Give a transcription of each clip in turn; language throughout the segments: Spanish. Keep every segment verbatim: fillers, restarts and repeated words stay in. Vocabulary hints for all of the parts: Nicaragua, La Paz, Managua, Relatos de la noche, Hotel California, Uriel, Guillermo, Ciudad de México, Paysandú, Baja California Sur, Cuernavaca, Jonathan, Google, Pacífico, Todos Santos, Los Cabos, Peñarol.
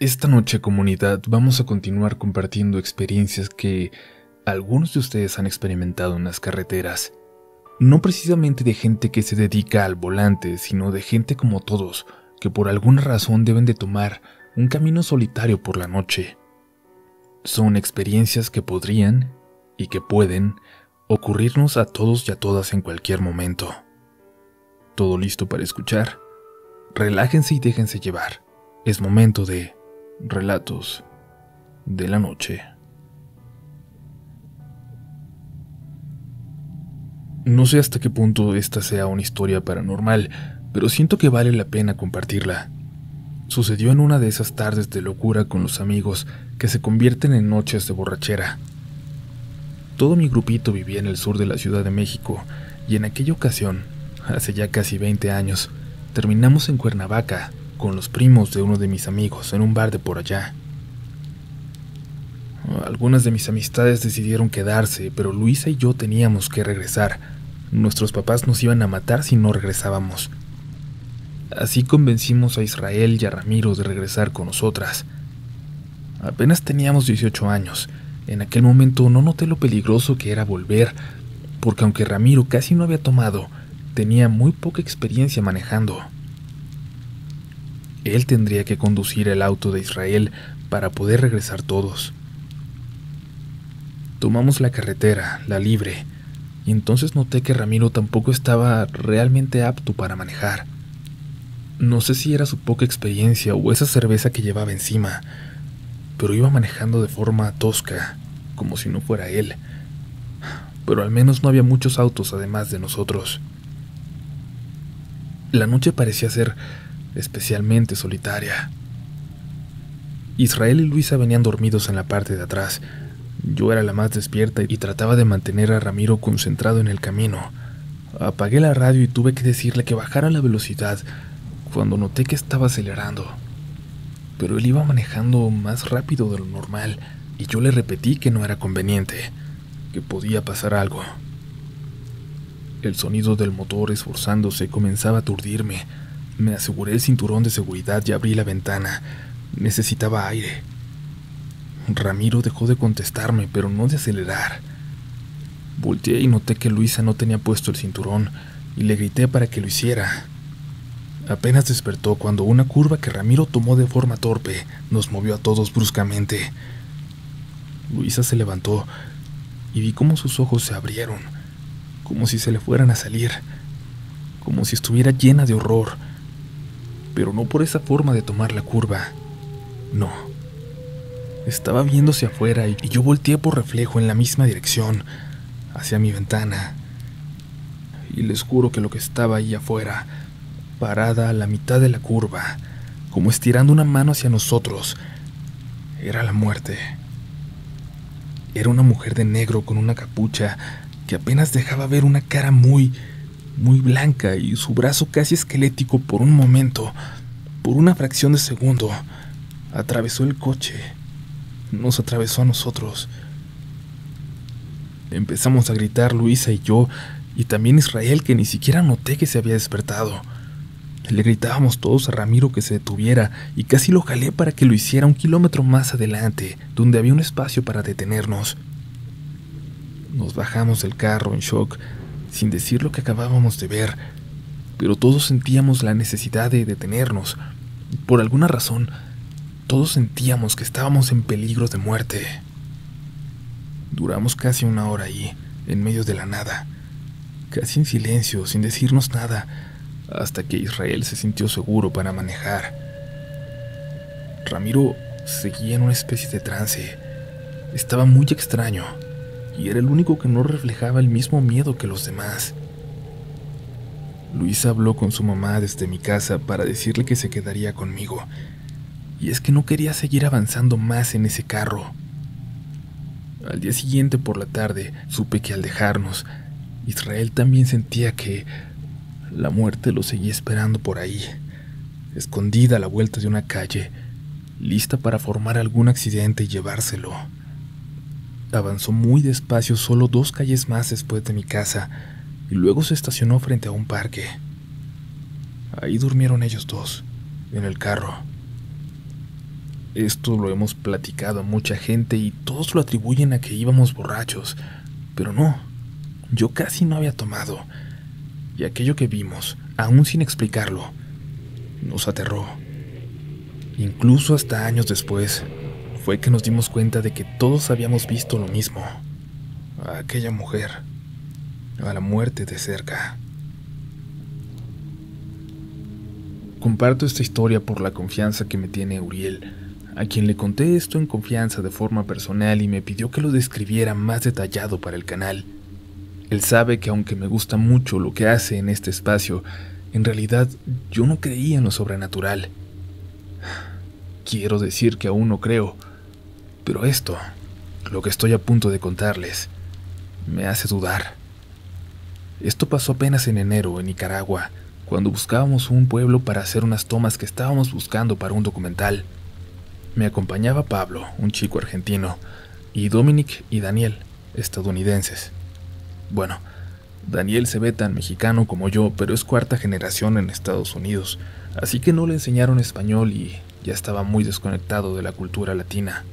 Esta noche, comunidad, vamos a continuar compartiendo experiencias que algunos de ustedes han experimentado en las carreteras. No precisamente de gente que se dedica al volante, sino de gente como todos, que por alguna razón deben de tomar un camino solitario por la noche. Son experiencias que podrían, y que pueden, ocurrirnos a todos y a todas en cualquier momento. ¿Todo listo para escuchar? Relájense y déjense llevar. Es momento de Relatos de la Noche. No sé hasta qué punto esta sea una historia paranormal, pero siento que vale la pena compartirla. Sucedió en una de esas tardes de locura con los amigos que se convierten en noches de borrachera. Todo mi grupito vivía en el sur de la Ciudad de México, y en aquella ocasión, hace ya casi veinte años, terminamos en Cuernavaca con los primos de uno de mis amigos en un bar de por allá. Algunas de mis amistades decidieron quedarse, pero Luisa y yo teníamos que regresar. Nuestros papás nos iban a matar si no regresábamos. Así convencimos a Israel y a Ramiro de regresar con nosotras. Apenas teníamos dieciocho años. En aquel momento no noté lo peligroso que era volver, porque aunque Ramiro casi no había tomado, tenía muy poca experiencia manejando. Él tendría que conducir el auto de Israel para poder regresar todos. Tomamos la carretera, la libre, y entonces noté que Ramiro tampoco estaba realmente apto para manejar. No sé si era su poca experiencia o esa cerveza que llevaba encima, pero iba manejando de forma tosca, como si no fuera él. Pero al menos no había muchos autos además de nosotros. La noche parecía ser especialmente solitaria. Israel y Luisa venían dormidos en la parte de atrás. Yo era la más despierta y trataba de mantener a Ramiro concentrado en el camino. Apagué la radio y tuve que decirle que bajara la velocidad cuando noté que estaba acelerando. Pero él iba manejando más rápido de lo normal y yo le repetí que no era conveniente, que podía pasar algo. El sonido del motor esforzándose comenzaba a aturdirme. Me aseguré el cinturón de seguridad y abrí la ventana. Necesitaba aire. Ramiro dejó de contestarme, pero no de acelerar. Volteé y noté que Luisa no tenía puesto el cinturón, y le grité para que lo hiciera. Apenas despertó cuando una curva que Ramiro tomó de forma torpe nos movió a todos bruscamente. Luisa se levantó, y vi cómo sus ojos se abrieron, como si se le fueran a salir, como si estuviera llena de horror. Pero no por esa forma de tomar la curva. No. Estaba viéndose afuera y yo volteé por reflejo en la misma dirección, hacia mi ventana. Y les juro que lo que estaba ahí afuera, parada a la mitad de la curva, como estirando una mano hacia nosotros, era la muerte. Era una mujer de negro con una capucha que apenas dejaba ver una cara muy... muy blanca y su brazo casi esquelético por un momento, por una fracción de segundo, atravesó el coche, nos atravesó a nosotros. Empezamos a gritar Luisa y yo, y también Israel, que ni siquiera noté que se había despertado. Le gritábamos todos a Ramiro que se detuviera y casi lo jalé para que lo hiciera un kilómetro más adelante, donde había un espacio para detenernos. Nos bajamos del carro en shock, sin decir lo que acabábamos de ver, pero todos sentíamos la necesidad de detenernos. Por alguna razón, todos sentíamos que estábamos en peligro de muerte. Duramos casi una hora ahí, en medio de la nada, casi en silencio, sin decirnos nada, hasta que Israel se sintió seguro para manejar. Ramiro seguía en una especie de trance. Estaba muy extraño. Y era el único que no reflejaba el mismo miedo que los demás. Luisa habló con su mamá desde mi casa para decirle que se quedaría conmigo, y es que no quería seguir avanzando más en ese carro. Al día siguiente por la tarde, supe que al dejarnos, Israel también sentía que la muerte lo seguía esperando por ahí, escondida a la vuelta de una calle, lista para formar algún accidente y llevárselo. Avanzó muy despacio solo dos calles más después de mi casa y luego se estacionó frente a un parque. Ahí durmieron ellos dos, en el carro. Esto lo hemos platicado a mucha gente y todos lo atribuyen a que íbamos borrachos, pero no, yo casi no había tomado, y aquello que vimos, aún sin explicarlo, nos aterró. Incluso hasta años después, fue que nos dimos cuenta de que todos habíamos visto lo mismo, a aquella mujer, a la muerte de cerca. Comparto esta historia por la confianza que me tiene Uriel, a quien le conté esto en confianza de forma personal y me pidió que lo describiera más detallado para el canal. Él sabe que aunque me gusta mucho lo que hace en este espacio, en realidad yo no creía en lo sobrenatural. Quiero decir que aún no creo, pero esto, lo que estoy a punto de contarles, me hace dudar. Esto pasó apenas en enero en Nicaragua, cuando buscábamos un pueblo para hacer unas tomas que estábamos buscando para un documental. Me acompañaba Pablo, un chico argentino, y Dominic y Daniel, estadounidenses. Bueno, Daniel se ve tan mexicano como yo, pero es cuarta generación en Estados Unidos, así que no le enseñaron español y ya estaba muy desconectado de la cultura latina.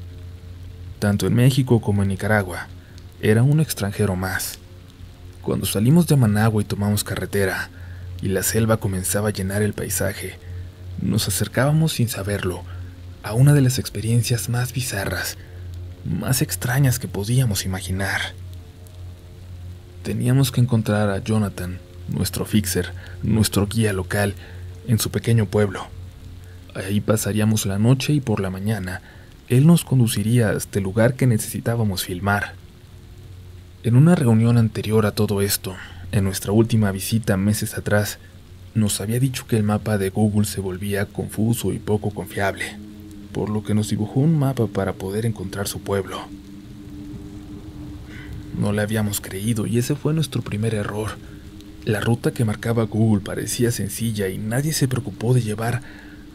Tanto en México como en Nicaragua, era un extranjero más. Cuando salimos de Managua y tomamos carretera, y la selva comenzaba a llenar el paisaje, nos acercábamos sin saberlo a una de las experiencias más bizarras, más extrañas que podíamos imaginar. Teníamos que encontrar a Jonathan, nuestro fixer, nuestro guía local, en su pequeño pueblo. Ahí pasaríamos la noche y por la mañana, él nos conduciría hasta el lugar que necesitábamos filmar. En una reunión anterior a todo esto, en nuestra última visita meses atrás, nos había dicho que el mapa de Google se volvía confuso y poco confiable, por lo que nos dibujó un mapa para poder encontrar su pueblo. No le habíamos creído y ese fue nuestro primer error. La ruta que marcaba Google parecía sencilla y nadie se preocupó de llevar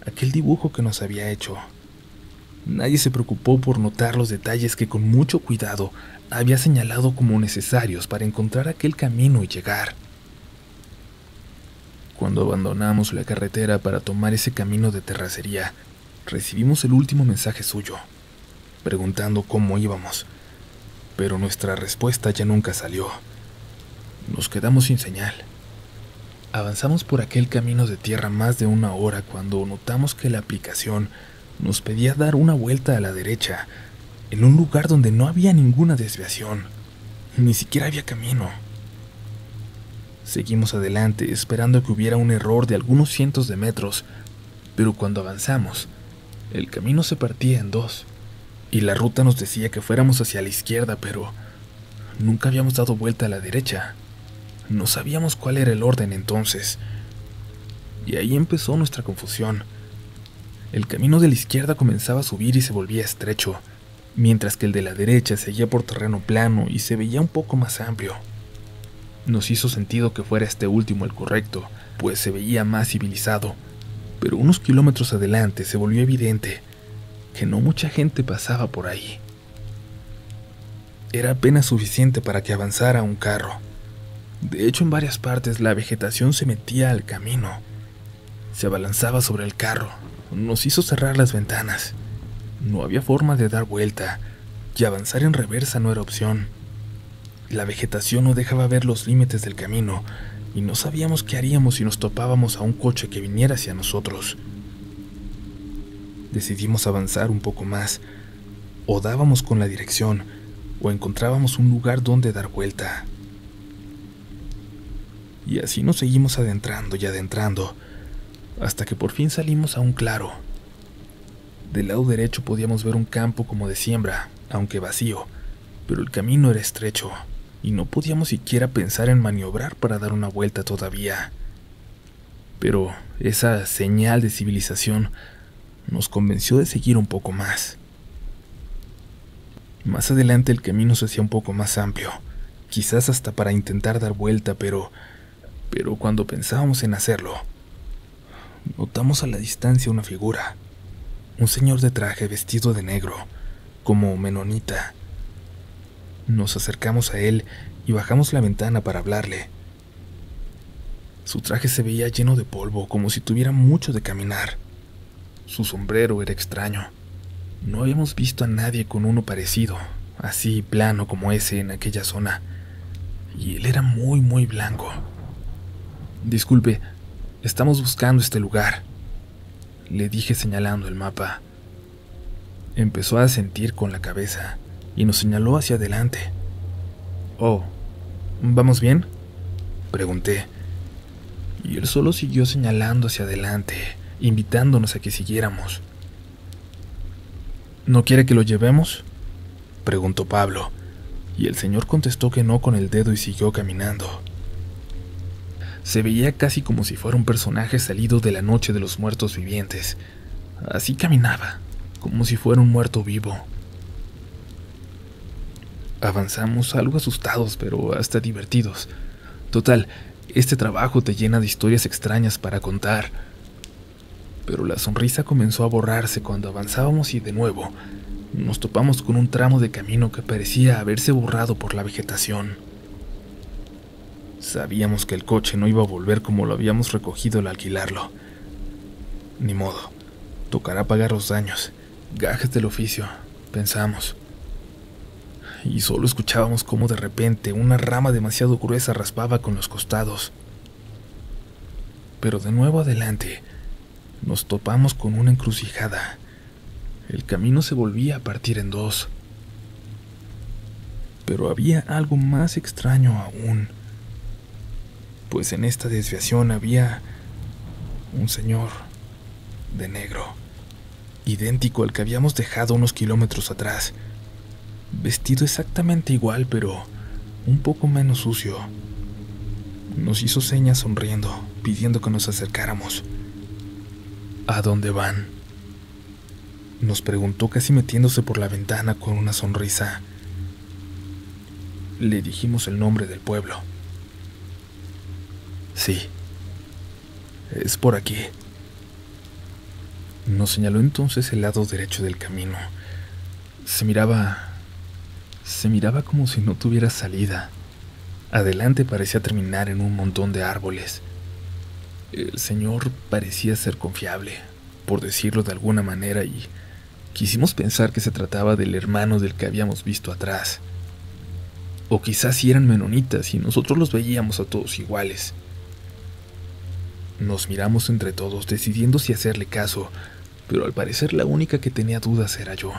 aquel dibujo que nos había hecho. Nadie se preocupó por notar los detalles que con mucho cuidado había señalado como necesarios para encontrar aquel camino y llegar. Cuando abandonamos la carretera para tomar ese camino de terracería, recibimos el último mensaje suyo, preguntando cómo íbamos, pero nuestra respuesta ya nunca salió. Nos quedamos sin señal. Avanzamos por aquel camino de tierra más de una hora cuando notamos que la aplicación nos pedía dar una vuelta a la derecha, en un lugar donde no había ninguna desviación, ni siquiera había camino. Seguimos adelante esperando que hubiera un error de algunos cientos de metros, pero cuando avanzamos, el camino se partía en dos, y la ruta nos decía que fuéramos hacia la izquierda, pero nunca habíamos dado vuelta a la derecha. No sabíamos cuál era el orden entonces, y ahí empezó nuestra confusión. El camino de la izquierda comenzaba a subir y se volvía estrecho, mientras que el de la derecha seguía por terreno plano y se veía un poco más amplio. Nos hizo sentido que fuera este último el correcto, pues se veía más civilizado, pero unos kilómetros adelante se volvió evidente que no mucha gente pasaba por ahí. Era apenas suficiente para que avanzara un carro. De hecho, en varias partes la vegetación se metía al camino, se abalanzaba sobre el carro, nos hizo cerrar las ventanas. No había forma de dar vuelta, y avanzar en reversa no era opción. La vegetación no dejaba ver los límites del camino, y no sabíamos qué haríamos si nos topábamos a un coche que viniera hacia nosotros. Decidimos avanzar un poco más, o dábamos con la dirección, o encontrábamos un lugar donde dar vuelta. Y así nos seguimos adentrando y adentrando, hasta que por fin salimos a un claro. Del lado derecho podíamos ver un campo como de siembra, aunque vacío, pero el camino era estrecho, y no podíamos siquiera pensar en maniobrar para dar una vuelta todavía. Pero esa señal de civilización nos convenció de seguir un poco más. Más adelante el camino se hacía un poco más amplio, quizás hasta para intentar dar vuelta, pero, pero cuando pensábamos en hacerlo, notamos a la distancia una figura. Un señor de traje vestido de negro, como menonita. Nos acercamos a él y bajamos la ventana para hablarle. Su traje se veía lleno de polvo, como si tuviera mucho de caminar. Su sombrero era extraño, No habíamos visto a nadie con uno parecido, así plano como ese en aquella zona, y él era muy muy blanco. «Disculpe, estamos buscando este lugar», le dije señalando el mapa. Empezó a asentir con la cabeza y nos señaló hacia adelante. «Oh, ¿vamos bien?», pregunté, y él solo siguió señalando hacia adelante, invitándonos a que siguiéramos. «¿No quiere que lo llevemos?», preguntó Pablo, y el señor contestó que no con el dedo y siguió caminando. Se veía casi como si fuera un personaje salido de la noche de los muertos vivientes. Así caminaba, como si fuera un muerto vivo. Avanzamos algo asustados, pero hasta divertidos. Total, este trabajo te llena de historias extrañas para contar. Pero la sonrisa comenzó a borrarse cuando avanzábamos y de nuevo nos topamos con un tramo de camino que parecía haberse borrado por la vegetación. Sabíamos que el coche no iba a volver como lo habíamos recogido al alquilarlo. Ni modo, tocará pagar los daños, gajes del oficio, pensamos. Y solo escuchábamos cómo de repente una rama demasiado gruesa raspaba con los costados. Pero de nuevo adelante, nos topamos con una encrucijada. El camino se volvía a partir en dos. Pero había algo más extraño aún, pues en esta desviación había un señor de negro, idéntico al que habíamos dejado unos kilómetros atrás, vestido exactamente igual, pero un poco menos sucio. Nos hizo señas sonriendo, pidiendo que nos acercáramos. «¿A dónde van?», nos preguntó casi metiéndose por la ventana con una sonrisa. Le dijimos el nombre del pueblo. «Sí, es por aquí», nos señaló entonces el lado derecho del camino. Se miraba... Se miraba como si no tuviera salida. Adelante parecía terminar en un montón de árboles. El señor parecía ser confiable, por decirlo de alguna manera, y quisimos pensar que se trataba del hermano del que habíamos visto atrás. O quizás sí eran menonitas y nosotros los veíamos a todos iguales. Nos miramos entre todos, decidiendo si hacerle caso, pero al parecer la única que tenía dudas era yo.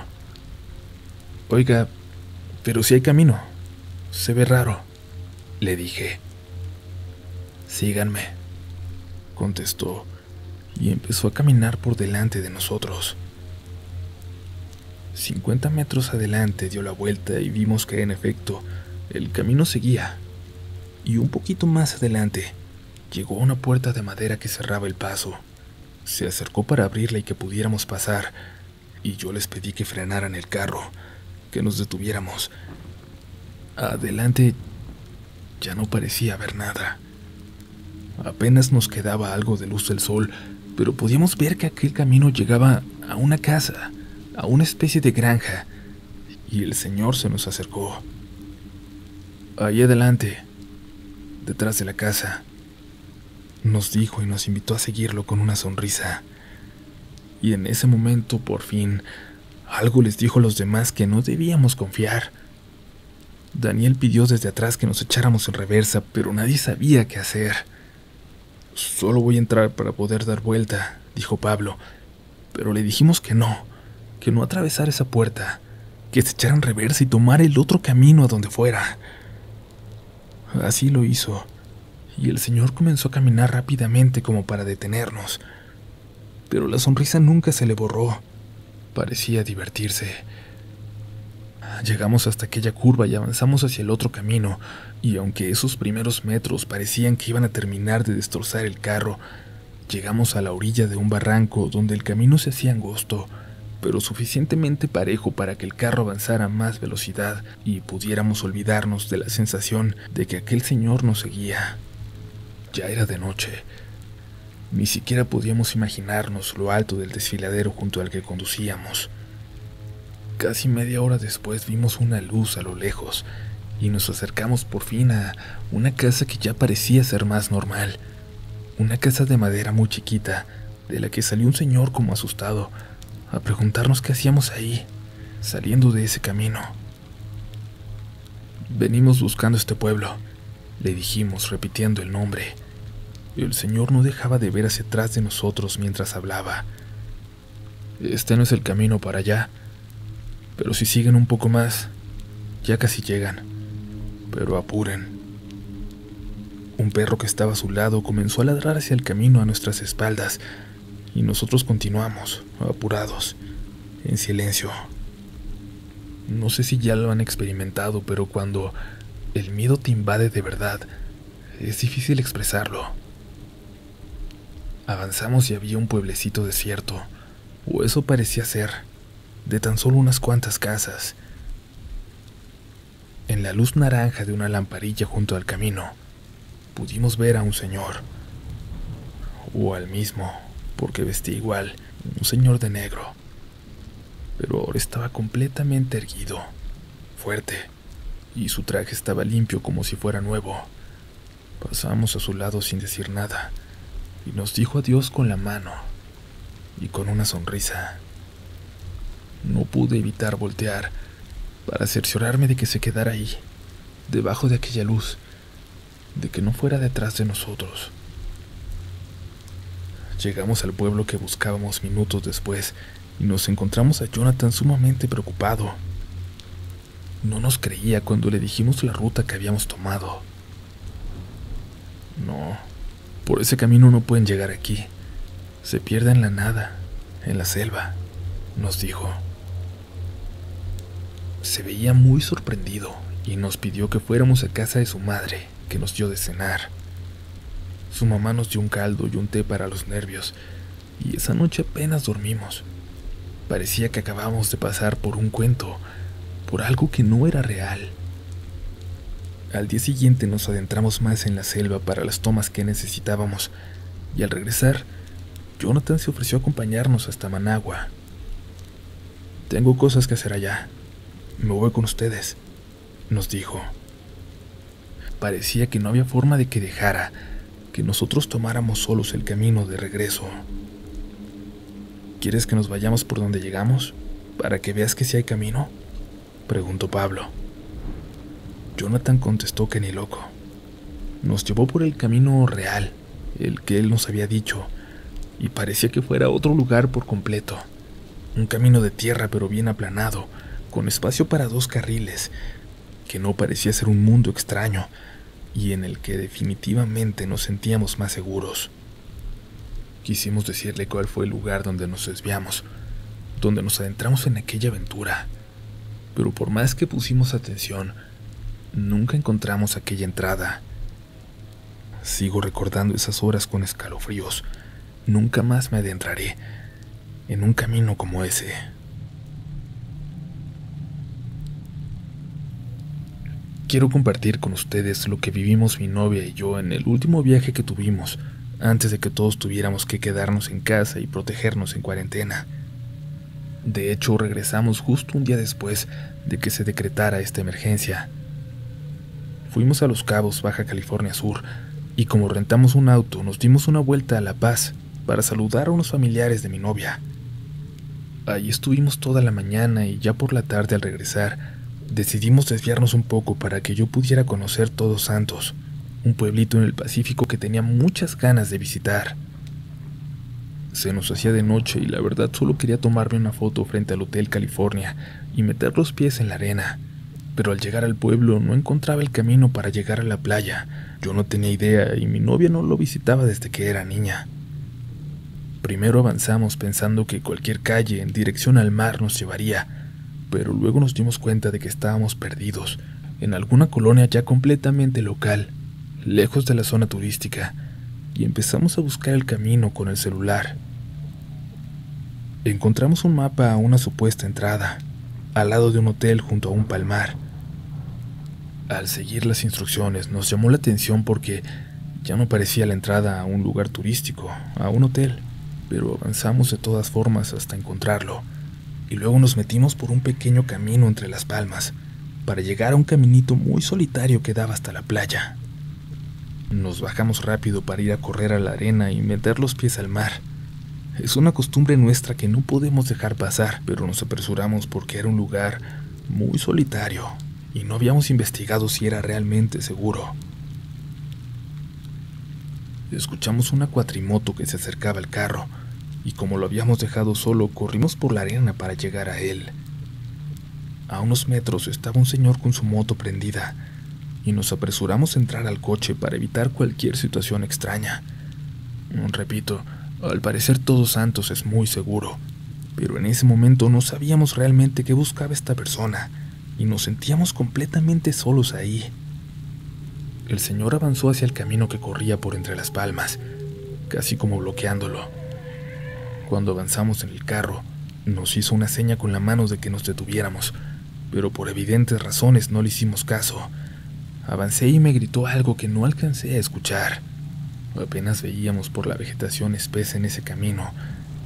«Oiga, pero si hay camino, se ve raro», le dije. «Síganme», contestó, y empezó a caminar por delante de nosotros. cincuenta metros adelante dio la vuelta y vimos que, en efecto, el camino seguía, y un poquito más adelante llegó a una puerta de madera que cerraba el paso. Se acercó para abrirla y que pudiéramos pasar, y yo les pedí que frenaran el carro, que nos detuviéramos. Adelante ya no parecía haber nada. Apenas nos quedaba algo de luz del sol, pero podíamos ver que aquel camino llegaba a una casa, a una especie de granja, y el señor se nos acercó. «Ahí adelante, detrás de la casa», nos dijo y nos invitó a seguirlo con una sonrisa. Y en ese momento, por fin, algo les dijo a los demás que no debíamos confiar. Daniel pidió desde atrás que nos echáramos en reversa, pero nadie sabía qué hacer. «Solo voy a entrar para poder dar vuelta», dijo Pablo, pero le dijimos que no, que no atravesara esa puerta, que se echara en reversa y tomara el otro camino a donde fuera. Así lo hizo, y el señor comenzó a caminar rápidamente como para detenernos, pero la sonrisa nunca se le borró, parecía divertirse. Llegamos hasta aquella curva y avanzamos hacia el otro camino, y aunque esos primeros metros parecían que iban a terminar de destrozar el carro, llegamos a la orilla de un barranco donde el camino se hacía angosto, pero suficientemente parejo para que el carro avanzara a más velocidad y pudiéramos olvidarnos de la sensación de que aquel señor nos seguía. Ya era de noche. Ni siquiera podíamos imaginarnos lo alto del desfiladero junto al que conducíamos. Casi media hora después vimos una luz a lo lejos y nos acercamos por fin a una casa que ya parecía ser más normal. Una casa de madera muy chiquita, de la que salió un señor como asustado, a preguntarnos qué hacíamos ahí, saliendo de ese camino. Venimos buscando este pueblo, le dijimos, repitiendo el nombre. El señor no dejaba de ver hacia atrás de nosotros mientras hablaba. Este no es el camino para allá, pero si siguen un poco más, ya casi llegan, pero apuren. Un perro que estaba a su lado comenzó a ladrar hacia el camino a nuestras espaldas, y nosotros continuamos, apurados, en silencio. No sé si ya lo han experimentado, pero cuando el miedo te invade de verdad, es difícil expresarlo. Avanzamos y había un pueblecito desierto, o eso parecía ser, de tan solo unas cuantas casas. En la luz naranja de una lamparilla junto al camino, pudimos ver a un señor, o al mismo, porque vestía igual, un señor de negro, pero ahora estaba completamente erguido, fuerte, y su traje estaba limpio como si fuera nuevo. Pasamos a su lado sin decir nada, y nos dijo adiós con la mano, y con una sonrisa. No pude evitar voltear, para cerciorarme de que se quedara ahí, debajo de aquella luz, de que no fuera detrás de nosotros. Llegamos al pueblo que buscábamos minutos después y nos encontramos a Jonathan sumamente preocupado. No nos creía cuando le dijimos la ruta que habíamos tomado. No, por ese camino no pueden llegar aquí. Se pierden en la nada, en la selva, nos dijo. Se veía muy sorprendido y nos pidió que fuéramos a casa de su madre, que nos dio de cenar. Su mamá nos dio un caldo y un té para los nervios, y esa noche apenas dormimos. Parecía que acabamos de pasar por un cuento, por algo que no era real. Al día siguiente nos adentramos más en la selva para las tomas que necesitábamos, y al regresar, Jonathan se ofreció a acompañarnos hasta Managua. Tengo cosas que hacer allá, me voy con ustedes, nos dijo. Parecía que no había forma de que dejara que nosotros tomáramos solos el camino de regreso. ¿Quieres que nos vayamos por donde llegamos, para que veas que sí hay camino?, preguntó Pablo. Jonathan contestó que ni loco. Nos llevó por el camino real, el que él nos había dicho, y parecía que fuera otro lugar por completo. Un camino de tierra pero bien aplanado, con espacio para dos carriles, que no parecía ser un mundo extraño, y en el que definitivamente nos sentíamos más seguros. Quisimos decirle cuál fue el lugar donde nos desviamos, donde nos adentramos en aquella aventura, pero por más que pusimos atención, nunca encontramos aquella entrada. Sigo recordando esas horas con escalofríos. Nunca más me adentraré en un camino como ese. Quiero compartir con ustedes lo que vivimos mi novia y yo en el último viaje que tuvimos, antes de que todos tuviéramos que quedarnos en casa y protegernos en cuarentena. De hecho, regresamos justo un día después de que se decretara esta emergencia. Fuimos a Los Cabos, Baja California Sur, y como rentamos un auto, nos dimos una vuelta a La Paz para saludar a unos familiares de mi novia. Ahí estuvimos toda la mañana y ya por la tarde al regresar, decidimos desviarnos un poco para que yo pudiera conocer Todos Santos, un pueblito en el Pacífico que tenía muchas ganas de visitar. Se nos hacía de noche y la verdad solo quería tomarme una foto frente al Hotel California y meter los pies en la arena, pero al llegar al pueblo no encontraba el camino para llegar a la playa. Yo no tenía idea y mi novia no lo visitaba desde que era niña. Primero avanzamos pensando que cualquier calle en dirección al mar nos llevaría, pero luego nos dimos cuenta de que estábamos perdidos, en alguna colonia ya completamente local, lejos de la zona turística, y empezamos a buscar el camino con el celular. Encontramos un mapa a una supuesta entrada, al lado de un hotel junto a un palmar. Al seguir las instrucciones nos llamó la atención porque ya no parecía la entrada a un lugar turístico, a un hotel, pero avanzamos de todas formas hasta encontrarlo. Y luego nos metimos por un pequeño camino entre las palmas, para llegar a un caminito muy solitario que daba hasta la playa. Nos bajamos rápido para ir a correr a la arena y meter los pies al mar, Es una costumbre nuestra que no podemos dejar pasar, pero nos apresuramos porque era un lugar muy solitario y no habíamos investigado si era realmente seguro. Escuchamos una cuatrimoto que se acercaba al carro y como lo habíamos dejado solo, corrimos por la arena para llegar a él. A unos metros estaba un señor con su moto prendida y nos apresuramos a entrar al coche para evitar cualquier situación extraña. Repito, al parecer Todos Santos es muy seguro, pero en ese momento no sabíamos realmente qué buscaba esta persona y nos sentíamos completamente solos ahí. El señor avanzó hacia el camino que corría por entre las palmas, casi como bloqueándolo. Cuando avanzamos en el carro, nos hizo una seña con la mano de que nos detuviéramos, pero por evidentes razones no le hicimos caso. Avancé y me gritó algo que no alcancé a escuchar. Apenas veíamos por la vegetación espesa en ese camino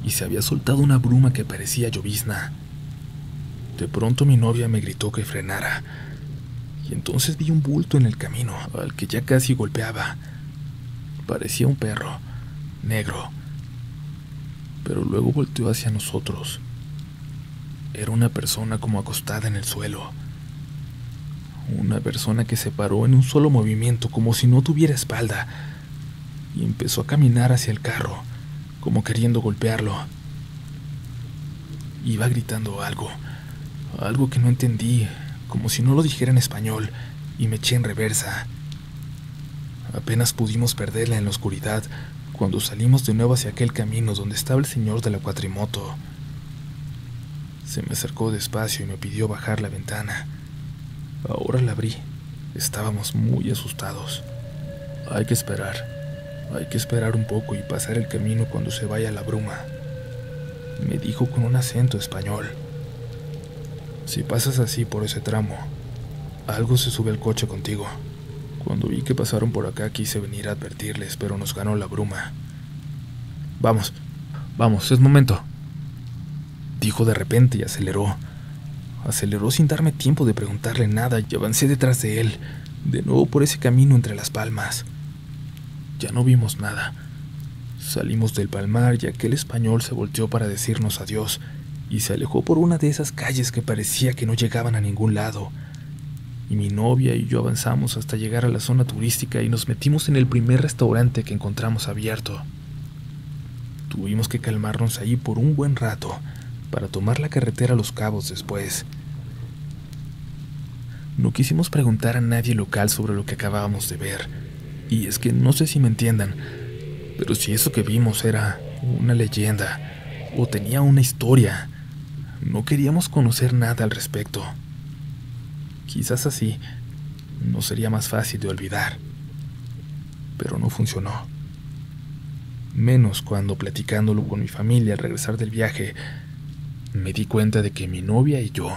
y se había soltado una bruma que parecía llovizna. De pronto mi novia me gritó que frenara, y entonces vi un bulto en el camino, al que ya casi golpeaba. Parecía un perro, negro, pero luego volteó hacia nosotros. Era una persona como acostada en el suelo. Una persona que se paró en un solo movimiento, como si no tuviera espalda, y empezó a caminar hacia el carro, como queriendo golpearlo. Iba gritando algo, algo que no entendí, como si no lo dijera en español, y me eché en reversa. Apenas pudimos perderla en la oscuridad cuando salimos de nuevo hacia aquel camino donde estaba el señor de la cuatrimoto. Se me acercó despacio y me pidió bajar la ventana. Ahora la abrí. Estábamos muy asustados. Hay que esperar. Hay que esperar un poco y pasar el camino cuando se vaya la bruma, me dijo con un acento español. Si pasas así por ese tramo, algo se sube al coche contigo. Cuando vi que pasaron por acá quise venir a advertirles, pero nos ganó la bruma. Vamos, vamos, es momento, dijo de repente y aceleró. Aceleró sin darme tiempo de preguntarle nada y avancé detrás de él, de nuevo por ese camino entre las palmas. Ya no vimos nada. Salimos del palmar y aquel español se volteó para decirnos adiós y se alejó por una de esas calles que parecía que no llegaban a ningún lado. Y mi novia y yo avanzamos hasta llegar a la zona turística y nos metimos en el primer restaurante que encontramos abierto. Tuvimos que calmarnos ahí por un buen rato para tomar la carretera a Los Cabos después. No quisimos preguntar a nadie local sobre lo que acabábamos de ver. Y es que no sé si me entiendan, pero si eso que vimos era una leyenda o tenía una historia, no queríamos conocer nada al respecto. Quizás así nos sería más fácil de olvidar, pero no funcionó. Menos cuando, platicándolo con mi familia al regresar del viaje, me di cuenta de que mi novia y yo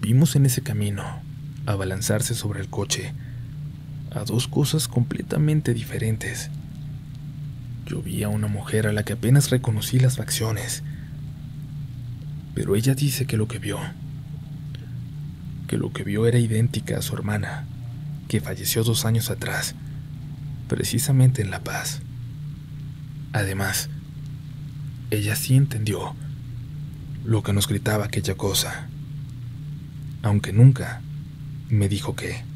vimos en ese camino abalanzarse sobre el coche a dos cosas completamente diferentes. Yo vi a una mujer a la que apenas reconocí las facciones, pero ella dice que lo que vio, que lo que vio era idéntica a su hermana, que falleció dos años atrás, precisamente en La Paz. Además, ella sí entendió lo que nos gritaba aquella cosa, aunque nunca me dijo qué.